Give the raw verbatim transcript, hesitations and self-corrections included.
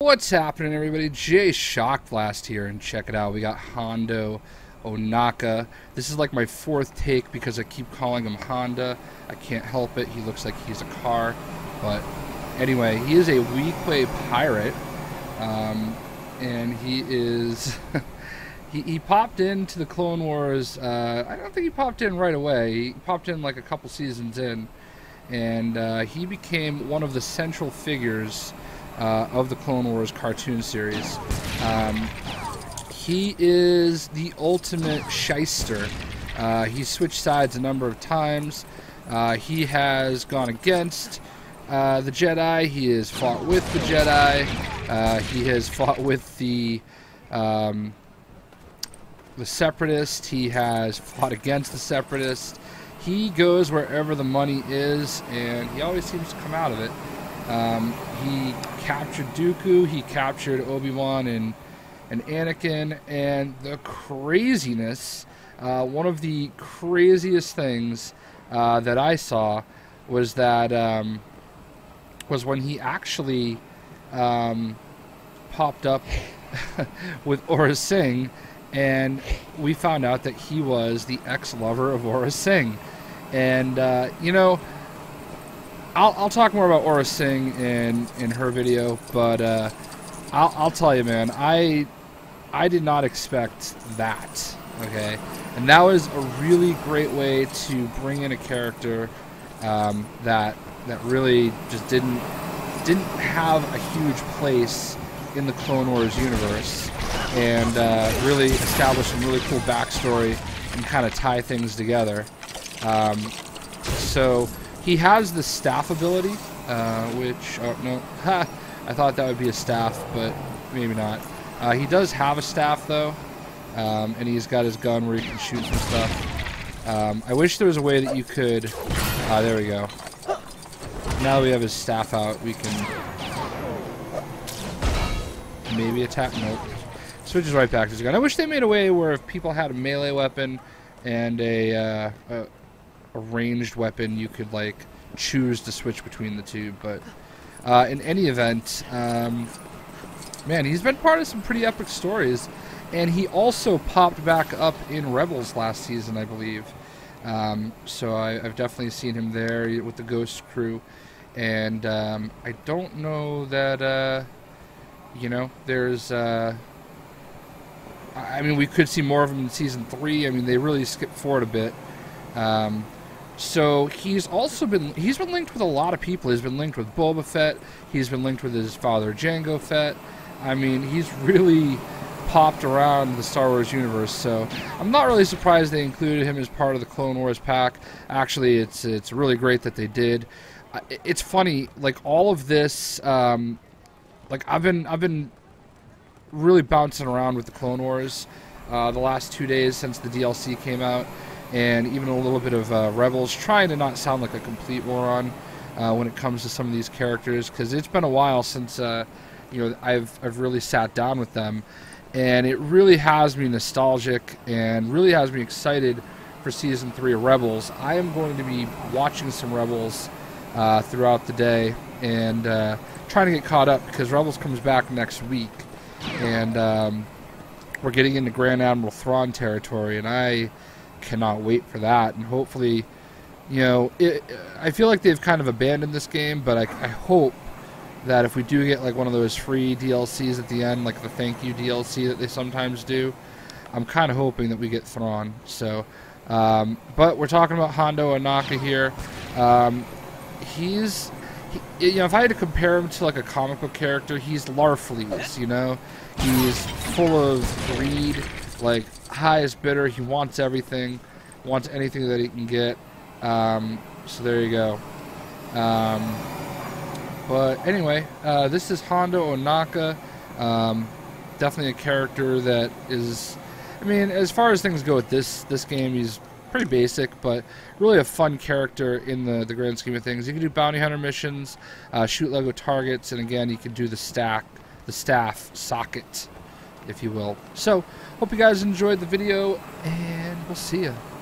What's happening, everybody? Jay Shockblast here, and check it out. We got Hondo Ohnaka. This is like my fourth take because I keep calling him Honda. I can't help it. He looks like he's a car. But anyway, he is a Weequay pirate, um, and he is... he, he popped into the Clone Wars. Uh, I don't think he popped in right away. He popped in like a couple seasons in, and uh, he became one of the central figures Uh, of the Clone Wars cartoon series. Um, he is the ultimate shyster. Uh, he's switched sides a number of times. Uh, he has gone against uh, the Jedi. He has fought with the Jedi. Uh, he has fought with the um, the Separatists. He has fought against the Separatists. He goes wherever the money is, and he always seems to come out of it. Um, he captured Dooku, he captured Obi-Wan and, and Anakin, and the craziness, uh, one of the craziest things uh, that I saw was that, um, was when he actually um, popped up with Aurra Sing, and we found out that he was the ex-lover of Aurra Sing. And, uh, you know, I'll, I'll talk more about Aurra Sing in, in her video, but uh, I'll, I'll tell you, man, I I did not expect that, okay? And that was a really great way to bring in a character um, that that really just didn't didn't have a huge place in the Clone Wars universe, and uh, really establish some really cool backstory and kind of tie things together. Um, so. He has the staff ability, uh, which, oh no, ha, I thought that would be a staff, but maybe not. Uh, he does have a staff though, um, and he's got his gun where he can shoot some stuff. Um, I wish there was a way that you could, uh, there we go. Now that we have his staff out, we can maybe attack, nope. Switches right back to his gun. I wish they made a way where if people had a melee weapon and a, uh, a A ranged weapon, you could like choose to switch between the two, but uh, in any event, um, man, he's been part of some pretty epic stories, and he also popped back up in Rebels last season, I believe. Um, so I, I've definitely seen him there with the Ghost crew, and um, I don't know that uh, you know, there's. Uh, I mean, we could see more of him in season three. I mean, they really skipped forward a bit. Um, So he's also been, he's been linked with a lot of people. He's been linked with Boba Fett. He's been linked with his father, Jango Fett. I mean, he's really popped around the Star Wars universe. So I'm not really surprised they included him as part of the Clone Wars pack. Actually, it's, it's really great that they did. It's funny, like all of this, um, like I've been, I've been really bouncing around with the Clone Wars uh, the last two days since the D L C came out. And even a little bit of uh, Rebels, trying to not sound like a complete moron uh, when it comes to some of these characters, because it's been a while since uh, you know, I've I've really sat down with them, and it really has me nostalgic and really has me excited for season three of Rebels. I am going to be watching some Rebels uh, throughout the day and uh, trying to get caught up, because Rebels comes back next week, and um, we're getting into Grand Admiral Thrawn territory, and I cannot wait for that. And hopefully, you know, it, I feel like they've kind of abandoned this game, but I, I hope that if we do get like one of those free D L Cs at the end, like the thank you D L C that they sometimes do, I'm kind of hoping that we get Thrawn. So, um, but we're talking about Hondo Ohnaka here. Um, he's, he, you know, if I had to compare him to like a comic book character, he's Larfleeze, you know, he's full of greed, like highest bidder. He wants everything, wants anything that he can get. Um, so there you go. Um, but anyway, uh, this is Hondo Ohnaka. Um, definitely a character that is, I mean, as far as things go with this this game, he's pretty basic, but really a fun character in the, the grand scheme of things. You can do bounty hunter missions, uh, shoot LEGO targets, and again, you can do the stack, the staff socket, if you will. So, hope you guys enjoyed the video, and we'll see ya.